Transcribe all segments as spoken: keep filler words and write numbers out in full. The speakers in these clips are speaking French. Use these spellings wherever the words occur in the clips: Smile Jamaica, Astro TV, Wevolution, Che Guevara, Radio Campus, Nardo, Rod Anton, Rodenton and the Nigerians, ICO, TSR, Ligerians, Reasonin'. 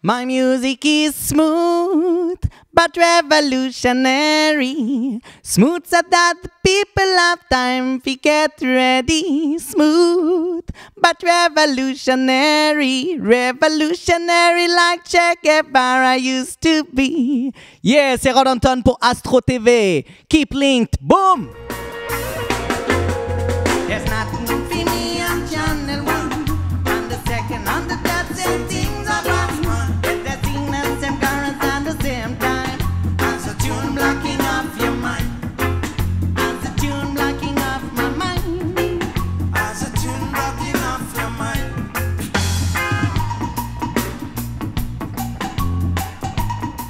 My music is smooth, but revolutionary. Smooth so that the people have time to get ready. Smooth, but revolutionary. Revolutionary like Che Guevara used to be. Yeah, c'est Rod Anton pour Astro T V. Keep linked. Boom! There's nothing for me on channel one. On the second, on the third, same things are wrong.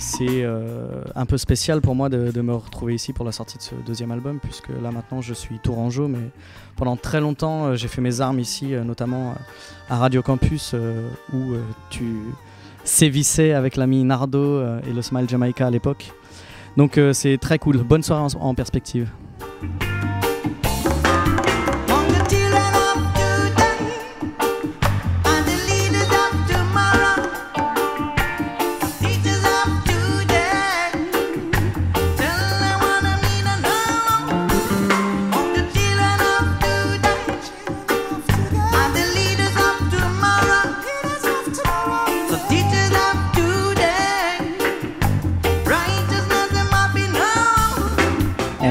C'est euh, un peu spécial pour moi de, de me retrouver ici pour la sortie de ce deuxième album, puisque là maintenant je suis tourangeau, mais pendant très longtemps euh, j'ai fait mes armes ici, euh, notamment à Radio Campus, euh, où euh, tu sévissais avec l'ami Nardo euh, et le Smile Jamaica à l'époque. Donc euh, c'est très cool, bonne soirée en, en perspective.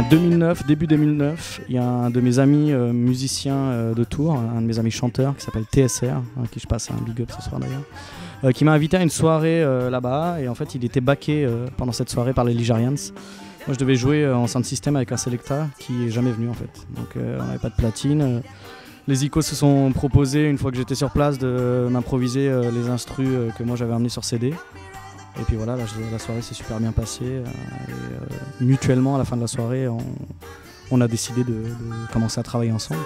deux mille neuf, début deux mille neuf, il y a un de mes amis euh, musiciens euh, de Tours, un de mes amis chanteurs qui s'appelle T S R, hein, qui je passe un big up ce soir d'ailleurs, euh, qui m'a invité à une soirée euh, là-bas, et en fait il était backé euh, pendant cette soirée par les Ligerians. Moi je devais jouer euh, en sound system avec un selecta qui n'est jamais venu en fait, donc euh, on n'avait pas de platine. Euh, les I C O se sont proposés, une fois que j'étais sur place, de euh, m'improviser euh, les instrus euh, que moi j'avais amenés sur C D. Et puis voilà, la, la soirée s'est super bien passée. Euh, et, euh, mutuellement, à la fin de la soirée, on, on a décidé de, de commencer à travailler ensemble.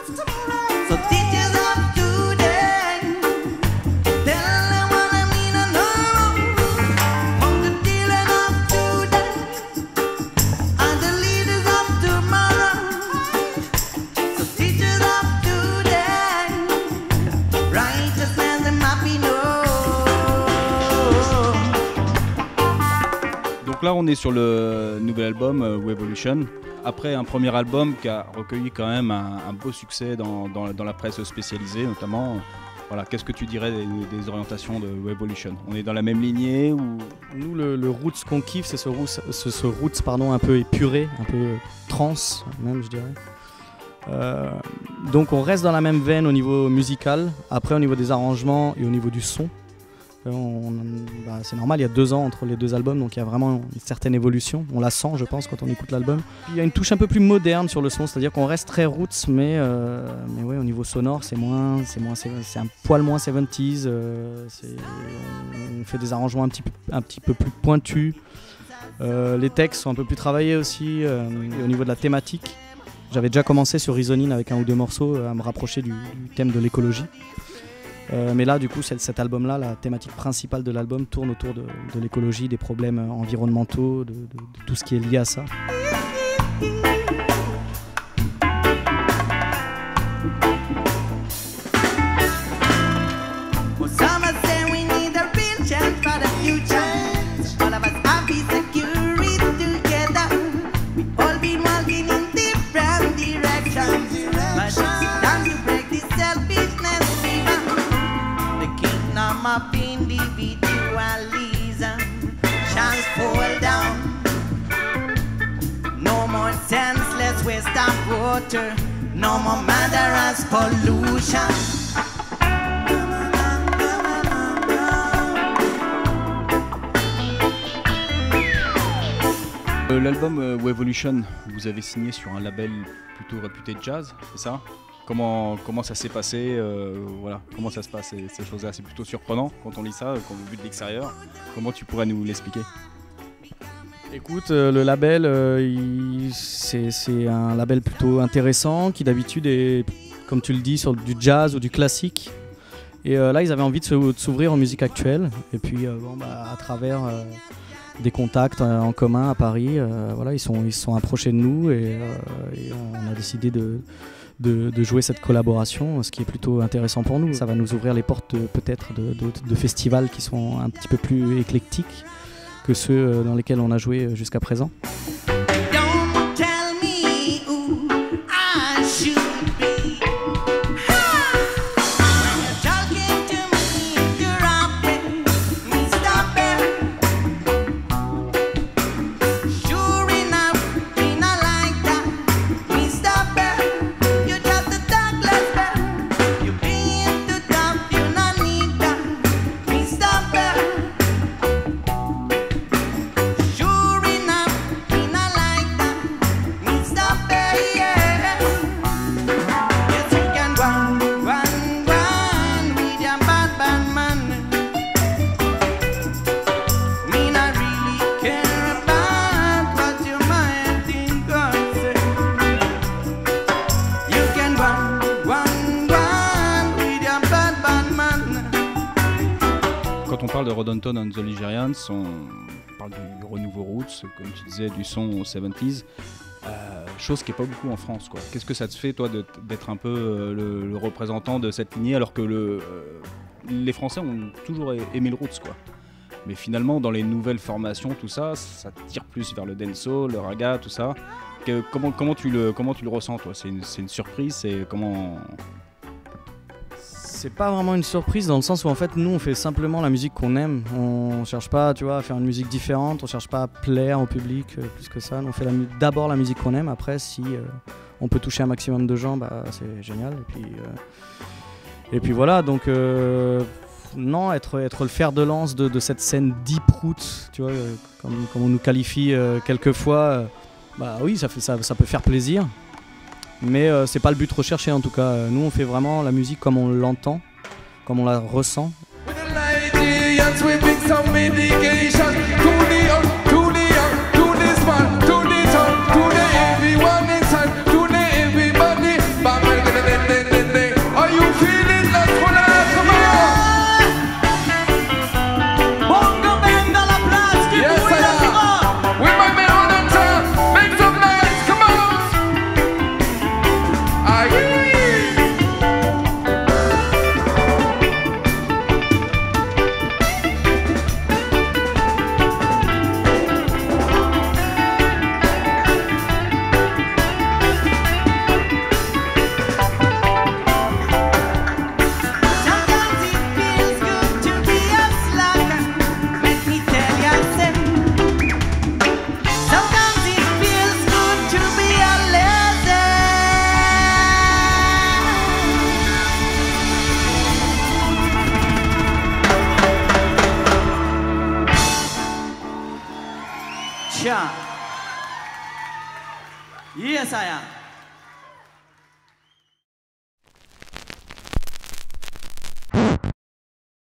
Là on est sur le nouvel album euh, Wevolution, après un premier album qui a recueilli quand même un, un beau succès dans, dans, dans la presse spécialisée notamment. Voilà, qu'est-ce que tu dirais des, des orientations de Wevolution? On est dans la même lignée ou... Nous le, le roots qu'on kiffe, c'est ce roots, ce, ce roots pardon, un peu épuré, un peu trans même je dirais. Euh, donc on reste dans la même veine au niveau musical, après au niveau des arrangements et au niveau du son. Bah, c'est normal, il y a deux ans entre les deux albums, donc il y a vraiment une certaine évolution, on la sent je pense quand on écoute l'album. Il y a une touche un peu plus moderne sur le son, c'est-à-dire qu'on reste très roots, mais, euh, mais ouais, au niveau sonore c'est moins, moins, un poil moins soixante-dix, euh, on, on fait des arrangements un petit, un petit peu plus pointus, euh, les textes sont un peu plus travaillés aussi, euh, et au niveau de la thématique, j'avais déjà commencé sur Reasonin' avec un ou deux morceaux à me rapprocher du, du thème de l'écologie. Euh, mais là, du coup, cet album-là, la thématique principale de l'album tourne autour de, de l'écologie, des problèmes environnementaux, de, de, de tout ce qui est lié à ça. Water, no more murderous pollution. L'album euh, Wevolution, vous avez signé sur un label plutôt réputé de jazz, c'est ça? Comment, comment ça s'est passé euh, voilà. Comment ça se passe ces, ces choses-là? C'est plutôt surprenant quand on lit ça, quand on le vit de l'extérieur. Comment tu pourrais nous l'expliquer? Écoute, euh, le label, euh, c'est un label plutôt intéressant qui d'habitude est, comme tu le dis, sur du jazz ou du classique. Et euh, là, ils avaient envie de s'ouvrir en musique actuelle. Et puis, euh, bon, bah, à travers euh, des contacts euh, en commun à Paris, euh, voilà, ils se sont, ils sont approchés de nous et, euh, et on a décidé de, de, de jouer cette collaboration, ce qui est plutôt intéressant pour nous. Ça va nous ouvrir les portes peut-être de, de, de festivals qui sont un petit peu plus éclectiques que ceux dans lesquels on a joué jusqu'à présent. Quand on parle de Rodenton and the Nigerians, on parle du renouveau roots, comme tu disais, du son seventies, euh, chose qui n'est pas beaucoup en France. Qu'est-ce que ça te fait, toi, d'être un peu euh, le, le représentant de cette lignée, alors que le, euh, les Français ont toujours aimé le roots, quoi. Mais finalement, dans les nouvelles formations, tout ça, ça tire plus vers le dancehall, le raga, tout ça. Que, comment, comment, tu le, comment tu le ressens, toi? C'est une, une surprise, c'est comment... C'est pas vraiment une surprise dans le sens où en fait nous on fait simplement la musique qu'on aime, on cherche pas, tu vois, à faire une musique différente, on cherche pas à plaire au public euh, plus que ça, on fait d'abord la musique qu'on aime, après si euh, on peut toucher un maximum de gens, bah, c'est génial, et puis, euh, et puis voilà, donc euh, non, être, être le fer de lance de, de cette scène deep roots, tu vois, euh, comme, comme on nous qualifie euh, quelquefois, euh, bah oui, ça, fait, ça, ça peut faire plaisir. Mais euh, c'est pas le but recherché en tout cas. Euh, nous on fait vraiment la musique comme on l'entend, comme on la ressent. Yes, I am.